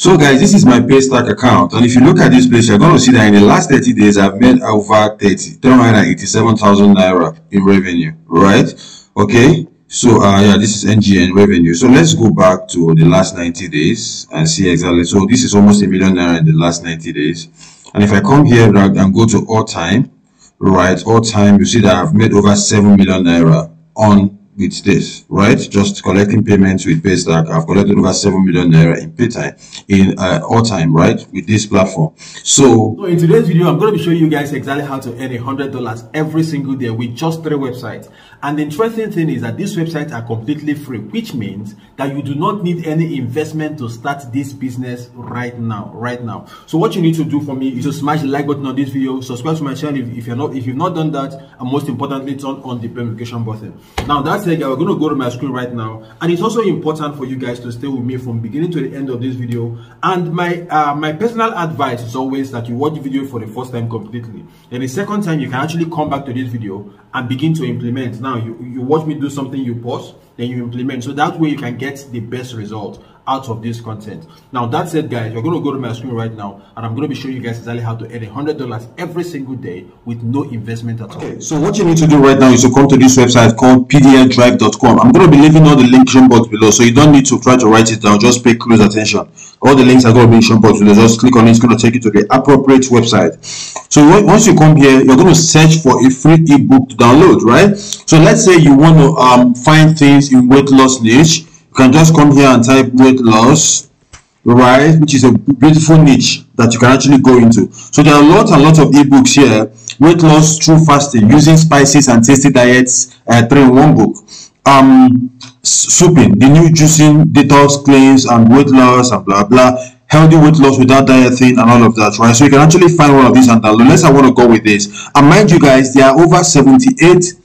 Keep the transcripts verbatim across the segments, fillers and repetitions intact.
So guys, this is my Paystack account, and if you look at this place, you're going to see that in the last thirty days, I've made over three hundred eighty-seven thousand naira in revenue, right? Okay, so uh, yeah, this is N G N revenue. So let's go back to the last ninety days and see exactly. So this is almost a million naira in the last ninety days. And if I come here and go to all time, right, all time, you see that I've made over seven million naira on with this, right? Just collecting payments with Paystack, I've collected over seven million naira in pay time, in uh, all time, right? With this platform. So, so in today's video, I'm going to be showing you guys exactly how to earn one hundred dollars every single day with just three websites. And the interesting thing is that these websites are completely free, which means that you do not need any investment to start this business right now, right now. So what you need to do for me is to smash the like button on this video, subscribe to my channel if, if you're not, if you've not done that, and most importantly, turn on the bell notification button. Now that's Guys, we're going to go to my screen right now, and it's also important for you guys to stay with me from beginning to the end of this video. And my uh, my personal advice is always that you watch the video for the first time completely, and the second time you can actually come back to this video and begin to implement. Now you, you watch me do something, you pause, then you implement, so that way you can get the best result out of this content. Now that's it guys, you're going to go to my screen right now, and I'm going to be showing you guys exactly how to earn one hundred dollars every single day with no investment at all. Okay, so what you need to do right now is to come to this website called p d l drive dot com. I'm going to be leaving all the links in the description box below, so you don't need to try to write it down, just pay close attention. All the links are going to be in the description box below, just click on it, it's going to take you to the appropriate website. So once you come here, you're going to search for a free ebook to download, right? So let's say you want to um, find things in weight loss niche. You can just come here and type weight loss, right, which is a beautiful niche that you can actually go into. So there are a lot and lot of ebooks here. Weight loss through fasting, using spices and tasty diets, uh, three in one book. Um souping, the new juicing, detox claims and weight loss and blah blah, healthy weight loss without diet thing and all of that, right? So you can actually find one of these and download. Unless I want to go with this, and mind you guys, there are over seventy-eight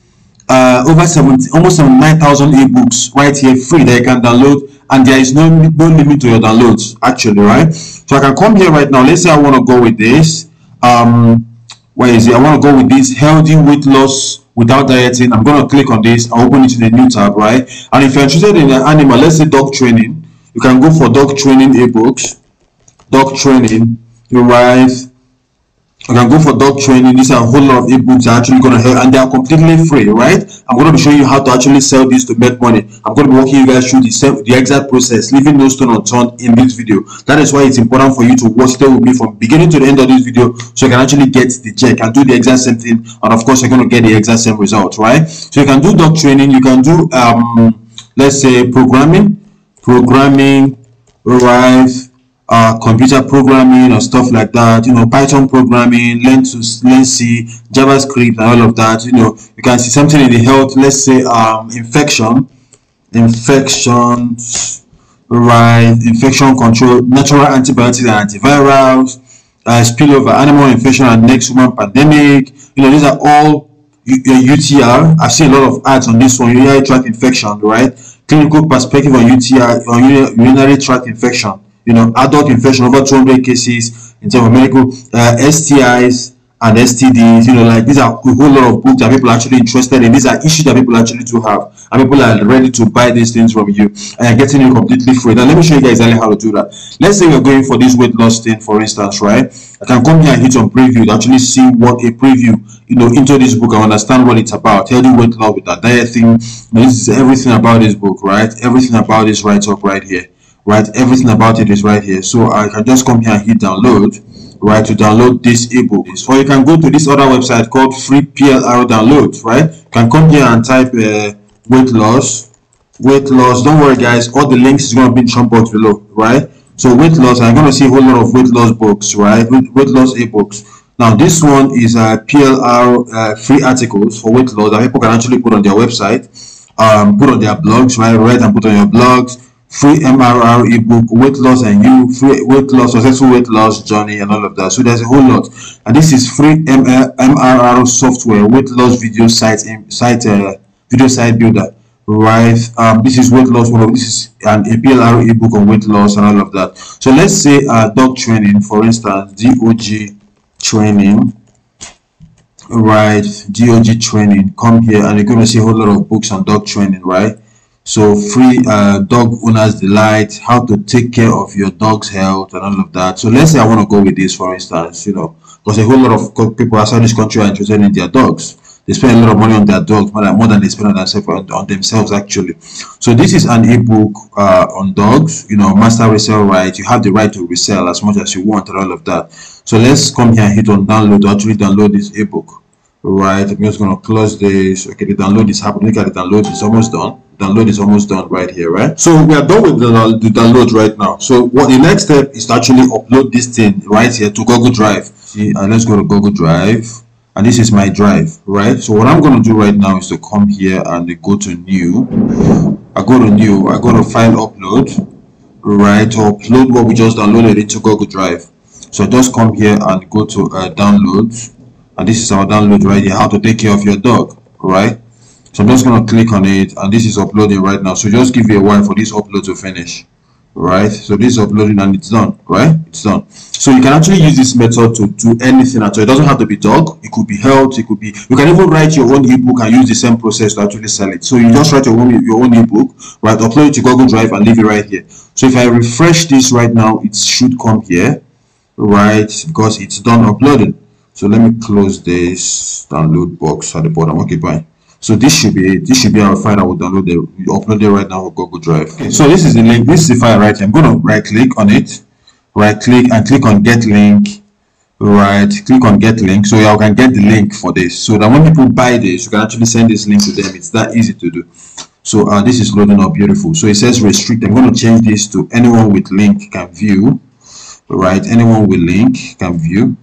Uh, over seventy, almost seventy-nine thousand ebooks right here, free, that you can download, and there is no no limit to your downloads actually, right? So I can come here right now. Let's say I want to go with this. Um, where is it? I want to go with this healthy weight loss without dieting. I'm going to click on this. I'll open it in a new tab, right? And if you're interested in an animal, let's say dog training, you can go for dog training ebooks, dog training, you right. I can go for dog training. These are a whole lot of ebooks that are actually going to help, and they are completely free, right? I'm going to be showing you how to actually sell these to make money. I'm going to be walking you guys through the, self, the exact process, leaving no stone unturned in this video. That is why it's important for you to watch stay with me from beginning to the end of this video, so you can actually get the check and do the exact same thing, and of course you're going to get the exact same result, right? So you can do dog training, you can do um let's say programming, programming right, Uh, computer programming or stuff like that, you know, Python programming, learn to learn C, JavaScript and all of that. You know, you can see something in the health, let's say um infection, infections, right, infection control, natural antibiotics and antivirals, uh, spillover, animal infection and next human pandemic. You know, these are all U T R. I've seen a lot of ads on this one, urinary tract infection, right? Clinical perspective on U T R, on urinary tract infection. You know, adult infection, over two hundred cases in terms of medical uh, S T Is and S T Ds. You know, like these are a whole lot of books that people are actually interested in. These are issues that people actually do have, and people are ready to buy these things from you, and you're getting it completely free. Now, let me show you guys exactly how to do that. Let's say you're going for this weight loss thing, for instance, right? I can come here and hit on preview to actually see what a preview, you know, into this book. I understand what it's about. Healthy weight loss with that diet thing. This is everything about this book, right? Everything about this right up right here. Right, everything about it is right here. So I can just come here and hit download, right, to download this ebook. Or you can go to this other website called free P L R download, right? You can come here and type uh, weight loss, weight loss. Don't worry guys, all the links is going to be in the box below, right? So weight loss, I'm going to see a whole lot of weight loss books, right? Weight loss ebooks. Now this one is a P L R uh, free articles for weight loss that people can actually put on their website, um, put on their blogs, right? Write and put on your blogs. Free M R R ebook, weight loss and you, free weight loss, successful weight loss journey and all of that. So there's a whole lot. And this is free M R R software, weight loss video site, site uh, video site builder, right? Um, this is weight loss, this is an P L R ebook on weight loss and all of that. So let's say uh, dog training, for instance, D O G training, right? D O G training, come here and you're going to see a whole lot of books on dog training, right? So free uh, dog owners delight, how to take care of your dog's health and all of that. So let's say I want to go with this, for instance, you know, because a whole lot of people outside this country are interested in their dogs. They spend a lot of money on their dogs, more than, more than they spend on themselves, on themselves actually. So this is an ebook uh, on dogs, you know, master resale right. You have the right to resell as much as you want and all of that. So let's come here and hit on download, actually download this ebook, right? I'm just going to close this. Okay, the download is happening. Look at the download, it's almost done. Download is almost done right here, right? So we are done with the, the download right now. So what the next step is to actually upload this thing right here to Google Drive. See, and let's go to Google Drive. And this is my drive, right? So what I'm going to do right now is to come here and go to new. I go to new, I go to file upload, right? To upload what we just downloaded into Google Drive. So just come here and go to uh, downloads, and this is our download right here, how to take care of your dog, right? So I'm just going to click on it, and this is uploading right now. So just give it a while for this upload to finish, right? So this is uploading and it's done, right? It's done. So you can actually use this method to do anything at all. It doesn't have to be dog, it could be health, it could be, you can even write your own ebook and use the same process to actually sell it. So you just write your own your own ebook, right? Upload it to Google Drive and leave it right here. So if I refresh this right now, it should come here, right? Because it's done uploading. So let me close this download box at the bottom. Okay, bye. So this should be it. This should be our file. I will download it, upload it right now on Google Drive. Okay. So this is the link. This is the file right here. I'm going to right click on it, right click and click on Get Link, right? Click on Get Link. So I can get the link for this. So that when people buy this, you can actually send this link to them. It's that easy to do. So uh, this is loading up beautiful. So it says restrict. I'm going to change this to anyone with link can view, right? Anyone with link can view,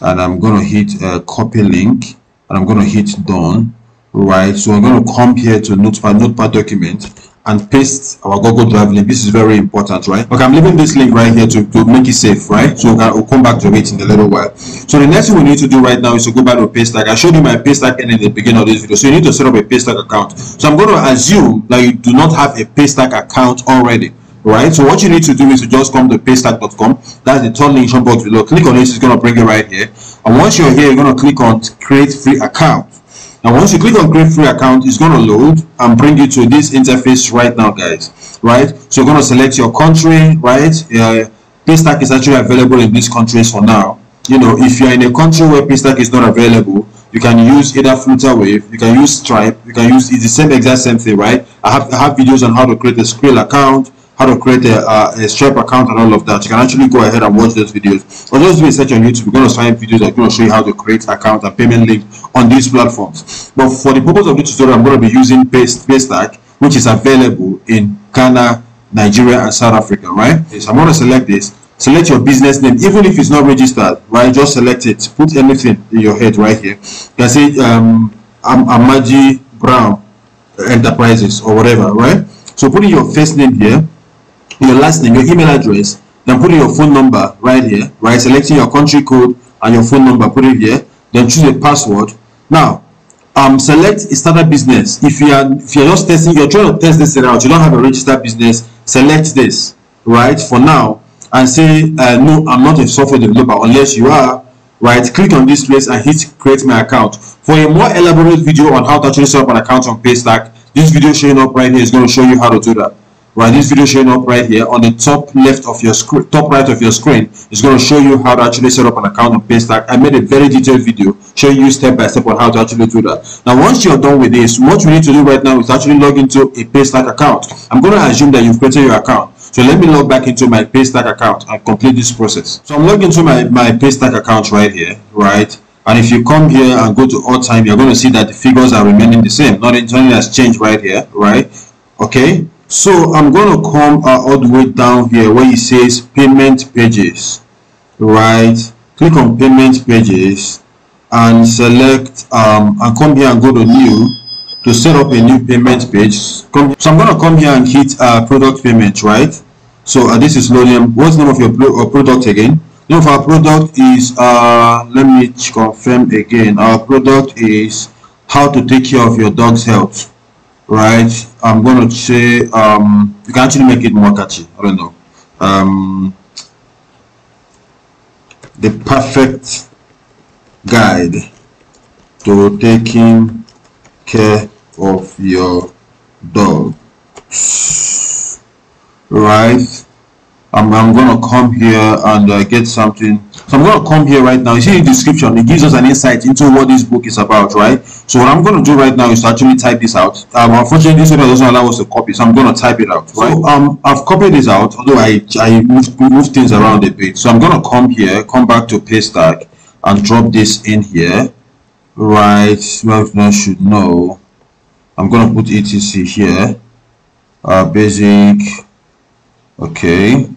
and I'm going to hit uh, copy link, and I'm going to hit done. Right, so I'm going to come here to Notepad, Notepad document, and paste our Google Drive link. This is very important, right? Okay, I'm leaving this link right here to, to make it safe, right? So I'll come back to it in a little while. So the next thing we need to do right now is to go back to Paystack. I showed you my Paystack in the beginning of this video. So you need to set up a Paystack account. So I'm going to assume that you do not have a Paystack account already. Right, so what you need to do is to just come to paystack dot com. That's the third link box below. Click on it, it's going to bring it right here. And once you're here, you're going to click on create free account. Now once you click on create free account, it's going to load and bring you to this interface right now, guys, right? So you're going to select your country, right? uh, Paystack is actually available in these countries for now. You know, if you're in a country where Paystack is not available, you can use either Flutterwave, you can use Stripe, you can use, it's the same exact same thing, right? I have, I have videos on how to create a Skrill account, how to create a, uh, a Stripe account and all of that. You can actually go ahead and watch those videos, or just do a search on YouTube. We're going to find videos that are going to show you how to create account and payment link on these platforms. But for the purpose of this tutorial, I'm going to be using Paystack, which is available in Ghana, Nigeria, and South Africa, right? So I'm going to select this. Select your business name, even if it's not registered, right? Just select it. Put anything in your head right here. You can say um, I'm Amaji Brown Enterprises or whatever, right? So put in your first name here, your last name, your email address, then put in your phone number right here, right? Selecting your country code and your phone number, put it here, then choose a password. Now um select a startup business. If you are if you're just testing, you're trying to test this out, you don't have a registered business, select this right for now and say uh, no, I'm not a software developer unless you are, right? Click on this place and hit create my account. For a more elaborate video on how to actually set up an account on Paystack, this video showing up right here is going to show you how to do that. Right, this video showing up right here on the top left of your screen, top right of your screen, is going to show you how to actually set up an account on Paystack. I made a very detailed video showing you step by step on how to actually do that. Now, once you're done with this, what you need to do right now is actually log into a Paystack account. I'm going to assume that you've created your account. So let me log back into my Paystack account and complete this process. So I'm logged into my, my Paystack account right here, right? And if you come here and go to all time, you're going to see that the figures are remaining the same. Nothing has changed right here, right? Okay. So I'm going to come uh, all the way down here where it says payment pages, right? Click on payment pages and select um and come here and go to new to set up a new payment page. Come, so I'm going to come here and hit uh product payment, right? So uh, this is loading. What's the name of your pro uh, product again? The name of our product is uh let me confirm again. Our product is how to take care of your dog's health. Right, I'm going to say um you can actually make it more catchy. I don't know, um the perfect guide to taking care of your dog right? I'm, I'm gonna come here and uh, get something. So I'm gonna come here right now. You see the description, it gives us an insight into what this book is about, right? So what I'm gonna do right now is actually type this out. Um, unfortunately, this doesn't allow us to copy, so I'm gonna type it out, right? So, um, I've copied this out, although I I moved, moved things around a bit. So I'm gonna come here, come back to Paystack, and drop this in here, right? Well, now should know. I'm gonna put E T C here. Uh, basic. Okay.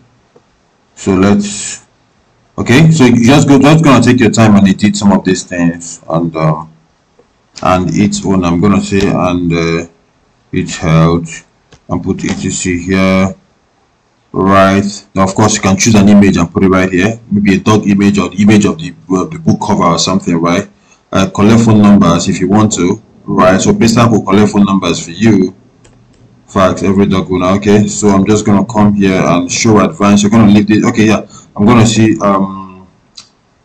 So let's. Okay. So you just go. Just gonna take your time and edit some of these things, and um, and its own. I'm gonna say and uh, its health, and put E T C here. Right now, of course, you can choose an image and put it right here. Maybe a dog image or the image of the uh, the book cover or something, right? Uh, collect phone numbers if you want to. Right. So Paystack will collect phone numbers for you. Fact, every dog will now. Okay. So I'm just gonna come here and show advanced. You're gonna leave this. Okay. Yeah. I'm gonna see um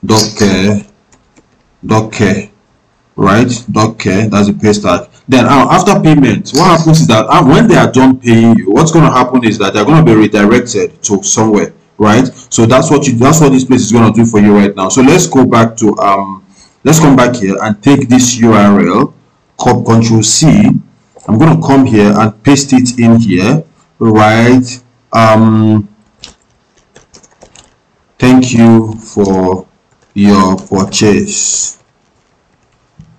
dog care, dog care, right? Dog care. That's the Paystack. Then uh, after payment, what happens is that uh, when they are done paying you, what's going to happen is that they're going to be redirected to somewhere, right? So that's what you that's what this place is going to do for you right now. So let's go back to um let's come back here and take this U R L, control C. I'm going to come here and paste it in here, right? Um thank you for your purchase.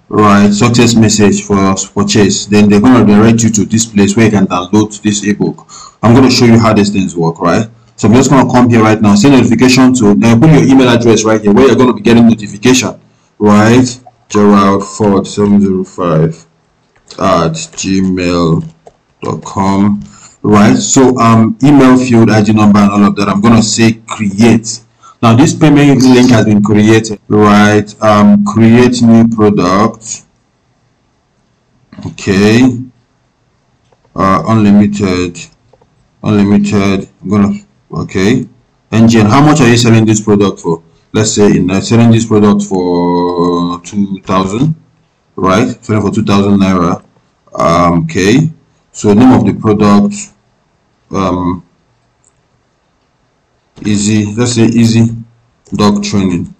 Right, success message for purchase. Then they're going to direct you to this place where you can download this ebook. I'm going to show you how these things work, right? So I'm just going to come here right now, send notification to, then put your email address right here where you're going to be getting notification, right? gerald ford seven zero five at gmail dot com, right? So um email field, I D number and all of that. I'm going to say create. Now this payment link has been created, right? Um create new product. Okay. Uh unlimited. Unlimited. I'm gonna okay. Engine. How much are you selling this product for? Let's say in uh, selling this product for two thousand, right? Selling for two thousand naira. Um okay. So name of the product. Um easy, let's say easy dog training.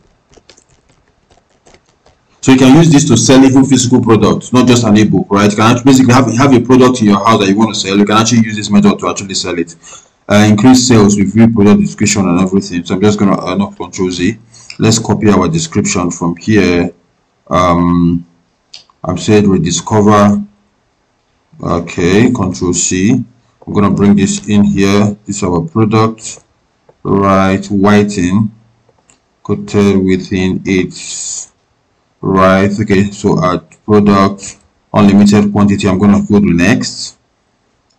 So you can use this to sell even physical products, not just an ebook, right? You can basically have, have a product in your house that you want to sell. You can actually use this method to actually sell it. Uh, increase sales with real product description and everything. So I'm just gonna uh, not control Z. Let's copy our description from here. um I've said rediscover. Okay, control C. I'm gonna bring this in here. This is our product, right? Whiting coated within its, right? Okay, so at product unlimited quantity, I'm gonna go to next,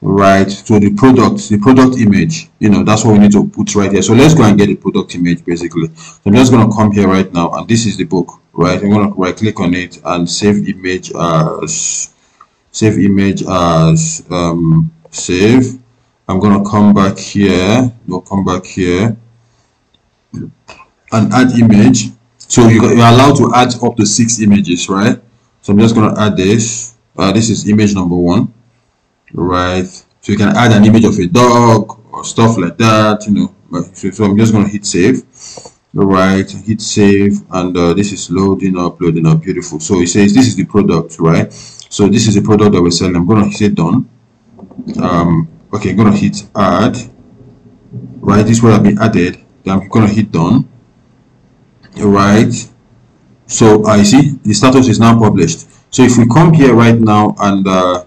right? So the product, the product image, you know, that's what we need to put right here. So let's go and get the product image basically. So I'm just gonna come here right now, and this is the book, right? I'm gonna right click on it and save image as save image as um save. I'm gonna come back here. We'll come back here and add image. So you, you're allowed to add up to six images, right? So I'm just gonna add this. Uh, this is image number one, right? So you can add an image of a dog or stuff like that, you know. So, so I'm just gonna hit save, right? Hit save, and uh, this is loading up, loading up. Beautiful. So it says this is the product, right? So this is the product that we're selling. I'm gonna hit done. Um. Okay, I'm gonna hit add, right? This will have been added. Then I'm gonna hit done, right? So I uh, see the status is now published. So if we come here right now and uh,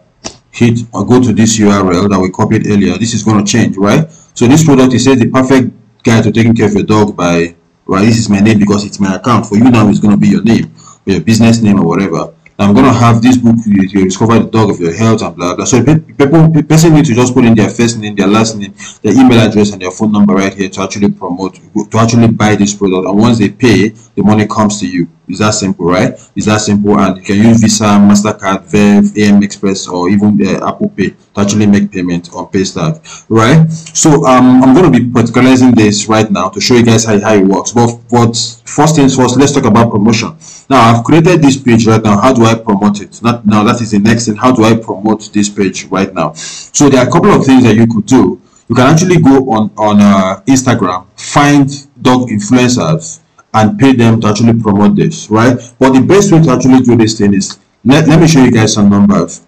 hit or go to this U R L that we copied earlier, this is gonna change, right? So this product is said the perfect guide to taking care of your dog by, right? This is my name because it's my account. For you now, it's gonna be your name, or your business name, or whatever. I'm going to have this book, you, you discover the dog of your health and blah blah. So people, person need to just put in their first name, their last name, their email address and their phone number right here to actually promote, to actually buy this product. And once they pay, the money comes to you. It's that simple, right? It's that simple, and you can use Visa, MasterCard, Verve, A M Express, or even uh, Apple Pay to actually make payment on Paystack, right? So um, I'm going to be particularizing this right now to show you guys how, how it works. But what first things first, let's talk about promotion. Now I've created this page right now. How do I promote it? Not now. That is the next thing. How do I promote this page right now? So there are a couple of things that you could do. You can actually go on on uh, Instagram, find dog influencers, and pay them to actually promote this, right? But the best way to actually do this thing is, let, let me show you guys some numbers.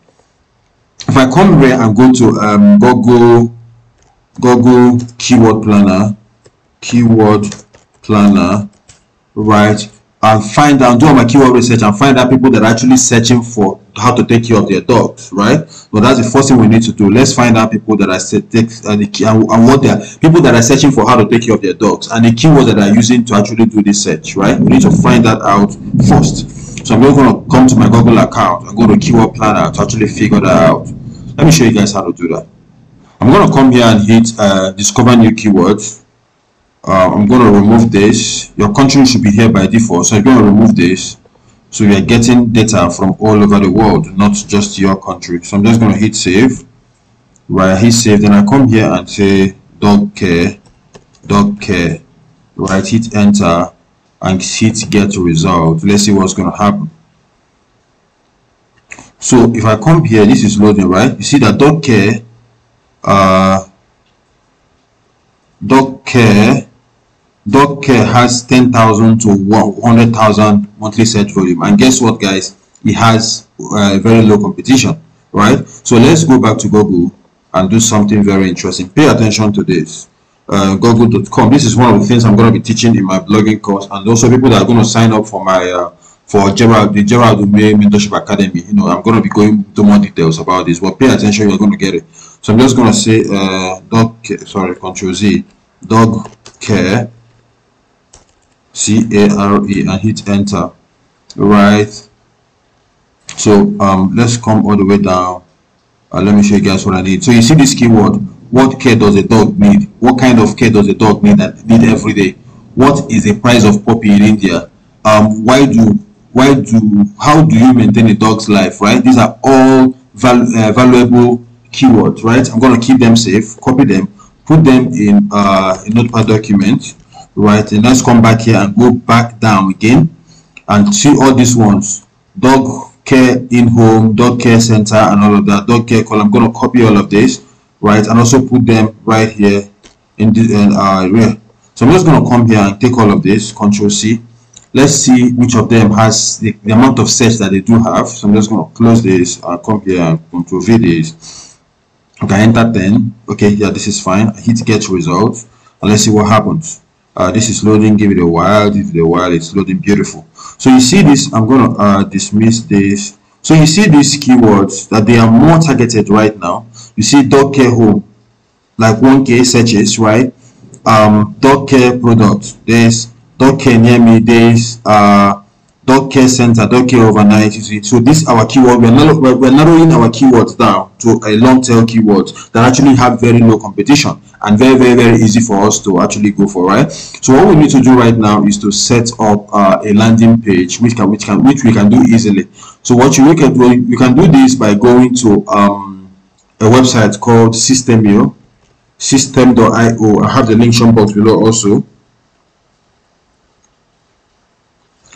If I come here and go to um, Google Google Keyword Planner, Keyword Planner, right, and find out, do my keyword research and find out people that are actually searching for how to take care of their dogs, right? But that's the first thing we need to do. Let's find out people that are take uh, the key, and, and what they are, people that are searching for how to take care of their dogs, and the keywords that are using to actually do this search, right? We need to find that out first. So I'm not going to come to my Google account and go to Keyword Planner to actually figure that out. Let me show you guys how to do that. I'm going to come here and hit uh, discover new keywords. Uh, I'm going to remove this. Your country should be here by default, so I'm going to remove this. So we are getting data from all over the world, not just your country. So I'm just going to hit save. Right, hit save. Then I come here and say dog care, dog care. Right, hit enter and hit get result. Let's see what's going to happen. So if I come here, this is loading, right? You see that dog care, uh, dog care. Dog care has ten thousand to one hundred thousand monthly search volume, and guess what, guys, it has uh, very low competition, right? So let's go back to Google and do something very interesting. Pay attention to this. uh, google dot com, this is one of the things I'm going to be teaching in my blogging course, and also people that are going to sign up for my uh, for Gerald, the Gerald Ume Mentorship Academy. You know, I'm going to be going into more details about this, but pay attention, you're going to get it. So I'm just going to say uh, dog care, sorry, Control Z, dog care, C A R E, and hit enter. Right, so um let's come all the way down. Uh, let me show you guys what I need. So you see this keyword, what care does a dog need? What kind of care does a dog need that need every day? What is the price of puppy in India? Um why do why do how do you maintain a dog's life, right? These are all val uh, valuable keywords, right? I'm going to keep them safe, copy them, put them in uh a Notepad document. Right, and let's come back here and go back down again and see all these ones, dog care in home, dog care center, and all of that, dog care call. I'm going to copy all of this, right, and also put them right here in this uh area. So I'm just going to come here and take all of this, Control C. Let's see which of them has the, the amount of search that they do have. So I'm just going to close this and come here and Control V this. Okay, enter ten. Okay, yeah, this is fine. I hit get results and let's see what happens. Uh, this is loading, give it a while, give it a while, it's loading, beautiful. So you see this, I'm going to uh, dismiss this. So you see these keywords that they are more targeted right now. You see dog care home, like one K searches, right? Um, dog care products, there's dog care near me, there's uh, dog care center, dog care overnight. You see, so this our keyword, we're, narrow, we're narrowing our keywords down to a long tail keywords that actually have very low competition and very very very easy for us to actually go for, right? So what we need to do right now is to set up uh, a landing page which can which can which we can do easily. So what you can do, you can do this by going to um a website called Systemio, system dot i o. I have the link shown box below also.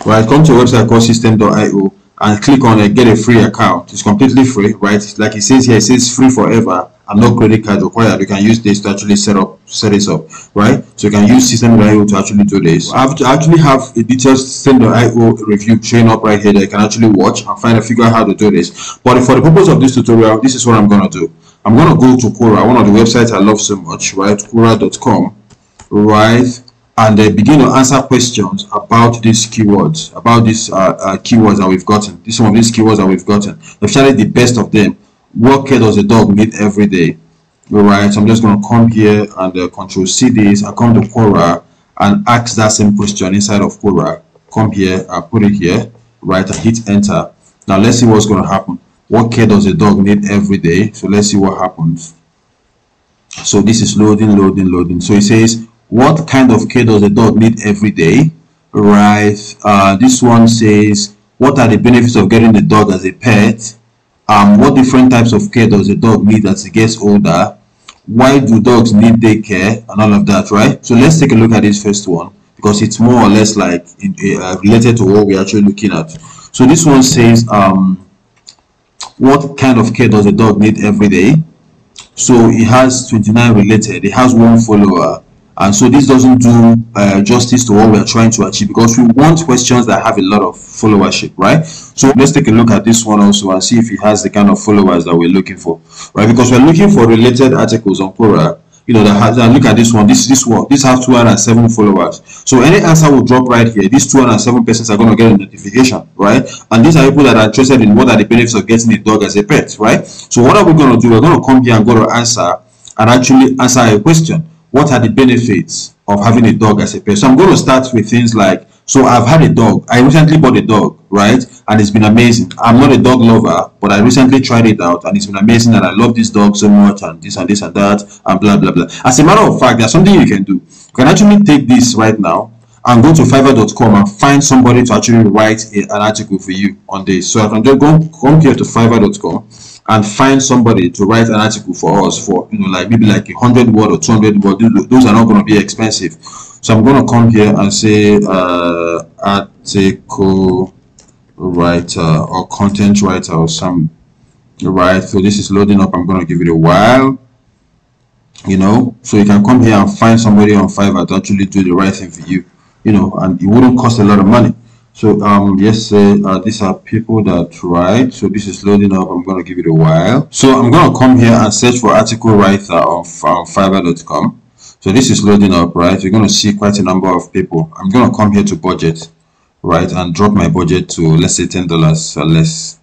Right, come to a website called system dot i o and click on it, get a free account. It's completely free, right? Like it says here, it says free forever and no credit card required. You can use this to actually set up, set this up, right? So you can use system dot i o to actually do this. I have to actually have a detailed system dot i o review showing up right here that you can actually watch and find a figure out how to do this. But for the purpose of this tutorial, this is what I'm gonna do. I'm gonna go to Quora, one of the websites I love so much, right? Quora dot com, right? And they begin to answer questions about these keywords, about these uh, uh, keywords that we've gotten. These some of these keywords that we've gotten. I've shared the best of them. What care does a dog need every day? All right. So I'm just going to come here and uh, Control C this. I come to Quora and ask that same question inside of Quora. Come here, I put it here, right? I hit enter. Now let's see what's going to happen. What care does a dog need every day? So let's see what happens. So this is loading, loading, loading. So it says, what kind of care does a dog need every day, right? Uh, this one says, what are the benefits of getting the dog as a pet? Um, what different types of care does a dog need as it gets older? Why do dogs need daycare and all of that, right? So let's take a look at this first one, because it's more or less like in, uh, related to what we're actually looking at. So this one says, um, what kind of care does a dog need every day? So it has twenty-nine related, it has one follower. And so this doesn't do uh, justice to what we're trying to achieve, because we want questions that have a lot of followership, right? So let's take a look at this one also and see if it has the kind of followers that we're looking for, right? Because we're looking for related articles on Quora, you know, that has, and look at this one, this this one, this has two hundred seven followers. So any answer will drop right here. These two hundred seven persons are going to get a notification, right? And these are people that are interested in what are the benefits of getting a dog as a pet, right? So what are we going to do? We're going to come here and go to answer and actually answer a question. What are the benefits of having a dog as a pet? So I'm going to start with things like, so I've had a dog. I recently bought a dog, right? And it's been amazing. I'm not a dog lover, but I recently tried it out and it's been amazing, and I love this dog so much, and this and this and that and blah, blah, blah. As a matter of fact, there's something you can do. You can actually take this right now and go to Fiverr dot com and find somebody to actually write a, an article for you on this. So I can just go come here to Fiverr dot com and find somebody to write an article for us for, you know, like maybe like one hundred word or two hundred word. Those are not going to be expensive. So I'm going to come here and say uh, article writer or content writer or some, right? So this is loading up. I'm going to give it a while, you know, so you can come here and find somebody on Fiverr to actually do the right thing for you, you know, and it wouldn't cost a lot of money. So um yes, uh, these are people that write. So this is loading up. I'm going to give it a while. So I'm going to come here and search for article writer on uh, Fiverr dot com. So this is loading up, right? You're going to see quite a number of people. I'm going to come here to budget, right, and drop my budget to, let's say, ten dollars or less,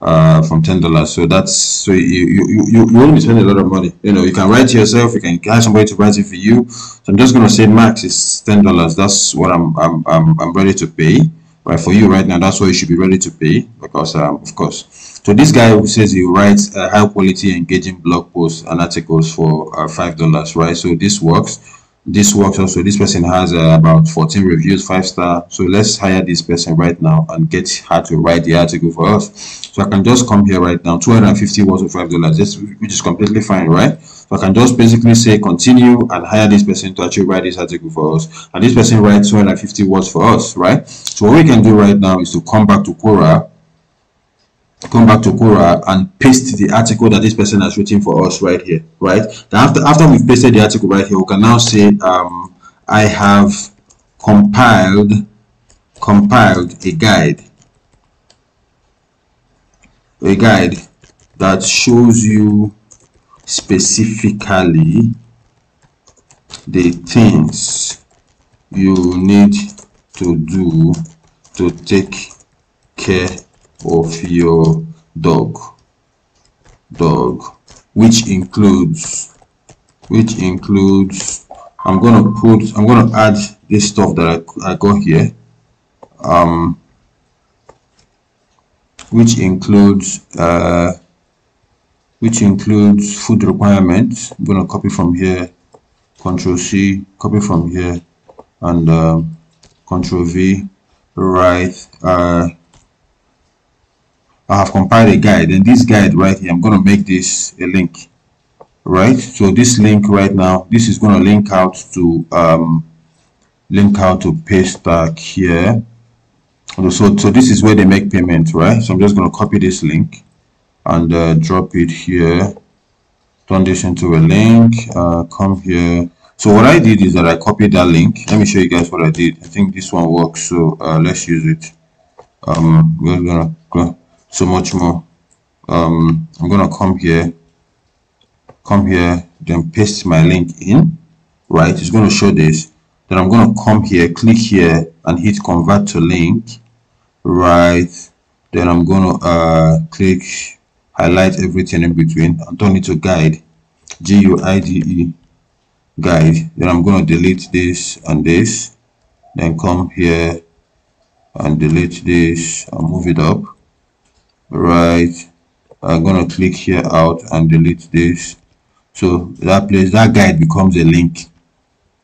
uh from ten dollars. So that's, so you you you won't be spending a lot of money, you know. You can write it yourself, you can hire somebody to write it for you. So I'm just going to say max is ten dollars. That's what I'm, I'm i'm i'm ready to pay, right? For you right now, that's what you should be ready to pay, because um of course. So this guy who says he writes uh, high quality engaging blog posts and articles for uh, five dollars, right? So this works, this works also. This person has uh, about fourteen reviews, five star. So let's hire this person right now and get her to write the article for us. So I can just come here right now, two hundred fifty was five dollars, which is completely fine, right? So I can just basically say continue and hire this person to actually write this article for us, and this person writes two hundred fifty words for us, right? So what we can do right now is to come back to Quora, come back to Quora and paste the article that this person has written for us right here, right? Then after after we've pasted the article right here, we can now say um I have compiled compiled a guide a guide that shows you specifically the things you need to do to take care of your dog dog which includes which includes i'm gonna put i'm gonna add this stuff that i, I got here, um which includes uh which includes food requirements. I'm gonna copy from here, control C, copy from here, and um, control V, right? uh I have compiled a guide, and this guide right here, I'm going to make this a link, right? So this link right now, this is going to link out to um link out to Paystack here. So so this is where they make payment, right? So I'm just going to copy this link and uh, drop it here, turn this into a link. Uh come here. So what I did is that I copied that link. Let me show you guys what I did. I think this one works, so uh, let's use it. Um we're gonna go so much more. um I'm gonna come here come here then paste my link in, right? It's going to show this. Then I'm going to come here, click here, and hit convert to link, right? Then I'm going to uh click highlight everything in between and turn it to guide, G U I D E, guide. Then I'm going to delete this and this, then come here and delete this and move it up, right? I'm gonna click here out and delete this. So that place, that guide becomes a link,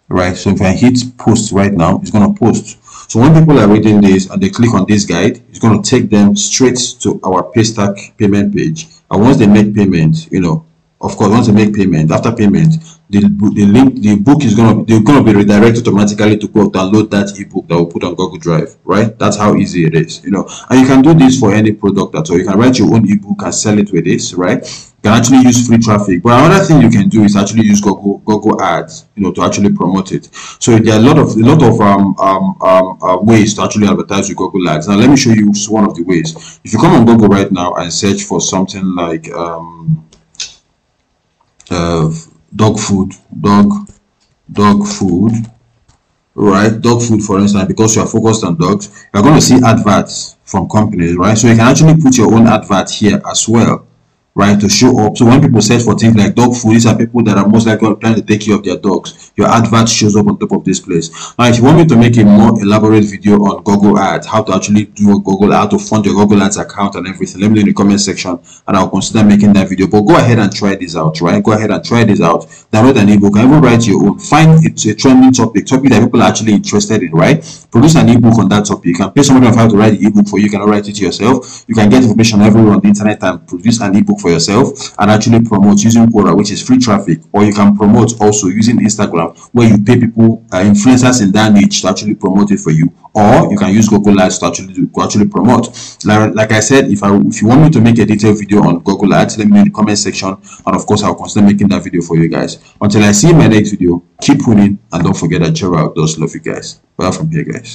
right? So if I hit post right now, it's gonna post. So when people are reading this and they click on this guide, it's going to take them straight to our Paystack payment page. And once they make payment, you know, of course, once they make payment, after payment, the, the link, the book is going to, they're going to be redirected automatically to go download that ebook that we'll put on Google Drive, right? That's how easy it is, you know. And you can do this for any product at all. You can write your own ebook and sell it with this, right? You can actually use free traffic. But another thing you can do is actually use Google Google Ads, you know, to actually promote it. So there are a lot of a lot of um, um, um, uh, ways to actually advertise with Google Ads. Now let me show you one of the ways. If you come on Google right now and search for something like um, uh, dog food, dog dog food, right? Dog food, for instance, because you are focused on dogs, you are going to see adverts from companies, right? So you can actually put your own advert here as well, right, to show up. So when people search for things like dog food, these are people that are most likely trying to take care of their dogs. Your advert shows up on top of this place. Now, if you want me to make a more elaborate video on Google Ads, how to actually do a Google, how to fund your Google Ads account and everything, let me know in the comment section and I'll consider making that video. But go ahead and try this out, right? Go ahead and try this out. Download an ebook, even write your own. Find it's a trending topic, topic that people are actually interested in, right? Produce an ebook on that topic. You can pay somebody how to write the ebook for you. You cannot write it yourself. You can get information everywhere on the internet and produce an ebook for yourself and actually promote using Quora, which is free traffic, or you can promote also using Instagram, where you pay people, uh, influencers in that niche, to actually promote it for you, or you can use Google Ads to actually do, to actually promote. Like, like I said, if I if you want me to make a detailed video on Google Ads, let me know in the comment section, and of course I'll consider making that video for you guys. Until I see you in my next video, keep winning, and don't forget that Gerald does love you guys. Bye from here, guys.